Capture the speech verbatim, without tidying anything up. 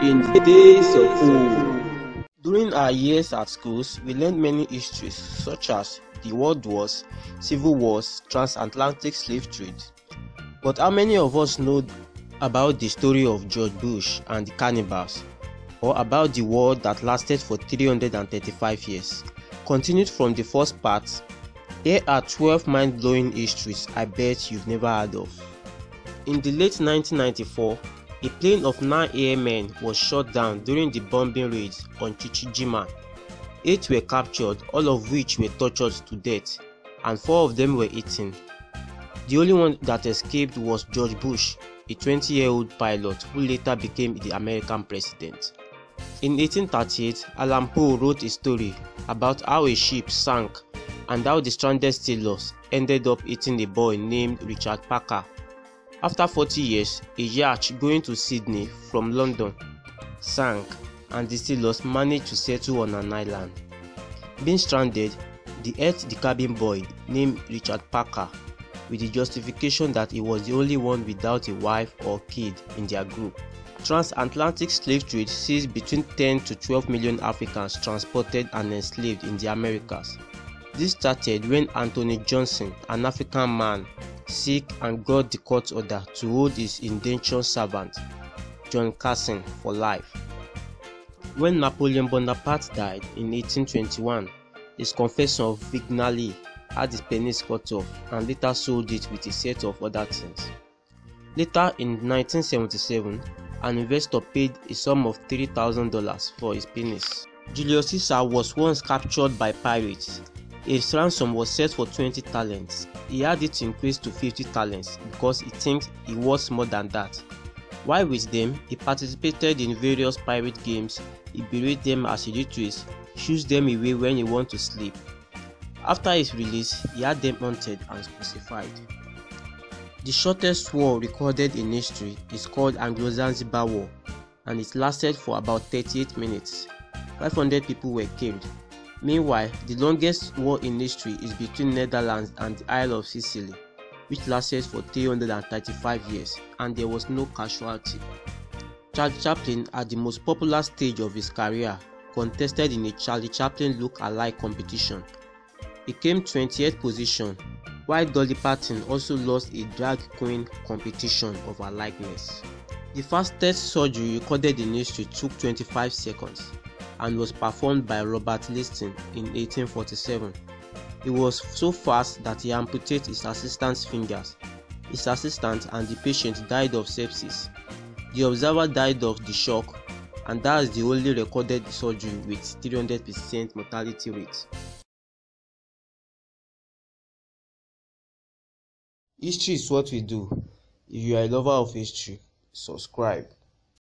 In the days of old, during our years at schools, we learned many histories such as the world wars, civil wars, transatlantic slave trade. But how many of us know about the story of George Bush and the cannibals, or about the war that lasted for three hundred thirty-five years? Continued from the first part, here are twelve mind-blowing histories I bet you've never heard of. In the late nineteen ninety-four, a plane of nine airmen was shot down during the bombing raids on Chichijima. Eight were captured, all of which were tortured to death, and four of them were eaten. The only one that escaped was George Bush, a twenty-year-old pilot who later became the American president. In eighteen thirty-eight, Alan Poe wrote a story about how a ship sank and how the stranded sailors ended up eating a boy named Richard Parker. After forty years, a yacht going to Sydney from London sank and the sailors managed to settle on an island. Being stranded, they ate the cabin boy named Richard Parker, with the justification that he was the only one without a wife or kid in their group. Transatlantic slave trade sees between ten to twelve million Africans transported and enslaved in the Americas. This started when Anthony Johnson, an African man, sick and got the court order to hold his indentured servant, John Carson, for life. When Napoleon Bonaparte died in eighteen twenty-one, his confession of Vignali had his penis cut off and later sold it with a set of other things. Later in nineteen seventy-seven, an investor paid a sum of three thousand dollars for his penis. Julius Caesar was once captured by pirates. His ransom was set for twenty talents. He had it increased to fifty talents because he thinks he was more than that. While with them, he participated in various pirate games, he buried them as tributes, shoos them away when he wanted to sleep. After his release, he had them hunted and crucified. The shortest war recorded in history is called Anglo-Zanzibar War, and it lasted for about thirty-eight minutes. five hundred people were killed. Meanwhile, the longest war in history is between Netherlands and the Isle of Sicily, which lasted for three hundred thirty-five years, and there was no casualty. Charlie Chaplin, at the most popular stage of his career, contested in a Charlie Chaplin look-alike competition. He came twentieth position, while Dolly Parton also lost a drag queen competition of her likeness. The fastest surgery recorded in history took twenty-five seconds and was performed by Robert Liston in eighteen forty-seven. It was so fast that he amputated his assistant's fingers. His assistant and the patient died of sepsis. The observer died of the shock, and that is the only recorded surgery with three hundred percent mortality rate. History is what we do. If you are a lover of history, subscribe.